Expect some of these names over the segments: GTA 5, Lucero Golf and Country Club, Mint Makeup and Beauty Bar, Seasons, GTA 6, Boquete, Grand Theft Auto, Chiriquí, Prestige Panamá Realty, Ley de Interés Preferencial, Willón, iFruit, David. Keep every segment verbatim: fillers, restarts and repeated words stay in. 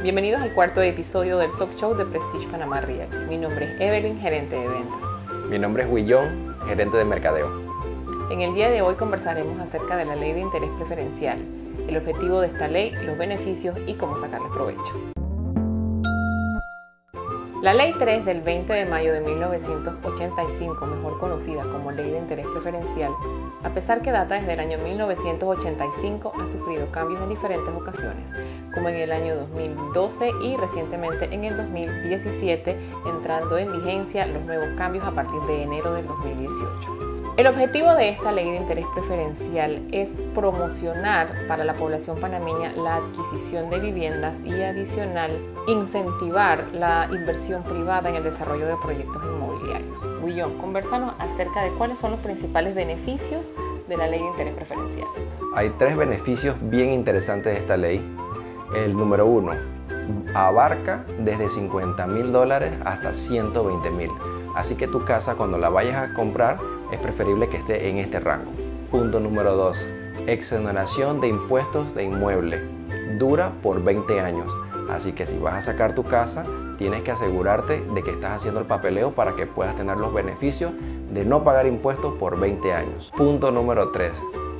Bienvenidos al cuarto episodio del Talk Show de Prestige Panamá Realty. Mi nombre es Evelyn, gerente de ventas. Mi nombre es Willón, gerente de mercadeo. En el día de hoy conversaremos acerca de la Ley de Interés Preferencial, el objetivo de esta ley, los beneficios y cómo sacarles provecho. La Ley tres del veinte de mayo de mil novecientos ochenta y cinco, mejor conocida como Ley de Interés Preferencial, a pesar que data desde el año mil novecientos ochenta y cinco, ha sufrido cambios en diferentes ocasiones, como en el año dos mil doce y recientemente en el dos mil diecisiete, entrando en vigencia los nuevos cambios a partir de enero del dos mil dieciocho. El objetivo de esta Ley de Interés Preferencial es promocionar para la población panameña la adquisición de viviendas y, adicional, incentivar la inversión privada en el desarrollo de proyectos inmobiliarios. Willón, conversanos acerca de cuáles son los principales beneficios de la Ley de Interés Preferencial. Hay tres beneficios bien interesantes de esta ley. El número uno, abarca desde cincuenta mil dólares hasta ciento veinte mil. Así que tu casa, cuando la vayas a comprar, es preferible que esté en este rango. Punto número dos, exoneración de impuestos de inmueble. Dura por veinte años. Así que si vas a sacar tu casa, tienes que asegurarte de que estás haciendo el papeleo para que puedas tener los beneficios de no pagar impuestos por veinte años. Punto número tres.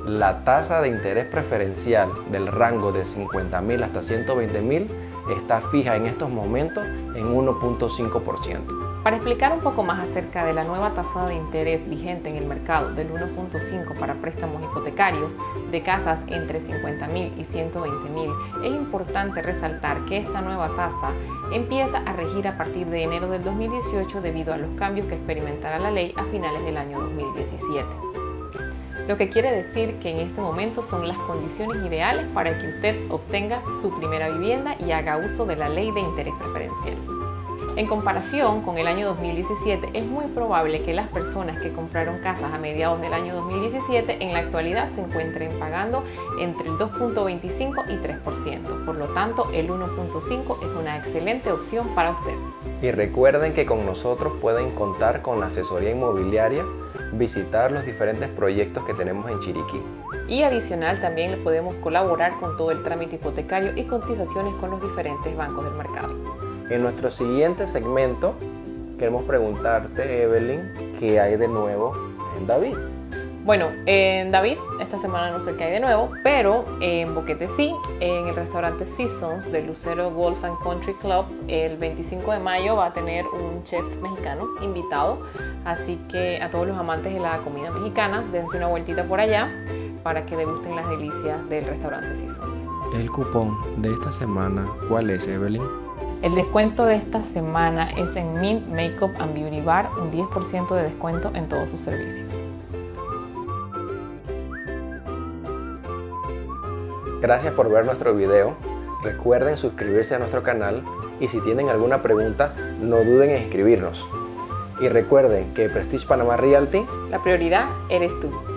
La tasa de interés preferencial del rango de cincuenta mil hasta ciento veinte mil está fija en estos momentos en uno punto cinco por ciento. Para explicar un poco más acerca de la nueva tasa de interés vigente en el mercado del uno punto cinco por ciento para préstamos hipotecarios de casas entre cincuenta mil y ciento veinte mil, es importante resaltar que esta nueva tasa empieza a regir a partir de enero del dos mil dieciocho debido a los cambios que experimentará la ley a finales del año dos mil diecisiete. Lo que quiere decir que en este momento son las condiciones ideales para que usted obtenga su primera vivienda y haga uso de la Ley de Interés Preferencial. En comparación con el año dos mil diecisiete, es muy probable que las personas que compraron casas a mediados del año dos mil diecisiete en la actualidad se encuentren pagando entre el dos punto veinticinco y tres por ciento. Por lo tanto, el uno punto cinco por ciento es una excelente opción para usted. Y recuerden que con nosotros pueden contar con la asesoría inmobiliaria, visitar los diferentes proyectos que tenemos en Chiriquí. Y adicional también le podemos colaborar con todo el trámite hipotecario y cotizaciones con los diferentes bancos del mercado. En nuestro siguiente segmento queremos preguntarte, Evelyn, ¿qué hay de nuevo en David? Bueno, en David esta semana no sé qué hay de nuevo, pero en Boquete sí, en el restaurante Seasons de Lucero Golf and Country Club, el veinticinco de mayo va a tener un chef mexicano invitado, así que a todos los amantes de la comida mexicana, dense una vueltita por allá para que degusten las delicias del restaurante Seasons. El cupón de esta semana, ¿cuál es, Evelyn? El descuento de esta semana es en Mint Makeup and Beauty Bar, un diez por ciento de descuento en todos sus servicios. Gracias por ver nuestro video, recuerden suscribirse a nuestro canal y si tienen alguna pregunta no duden en escribirnos. Y recuerden que Prestige Panamá Realty, la prioridad eres tú.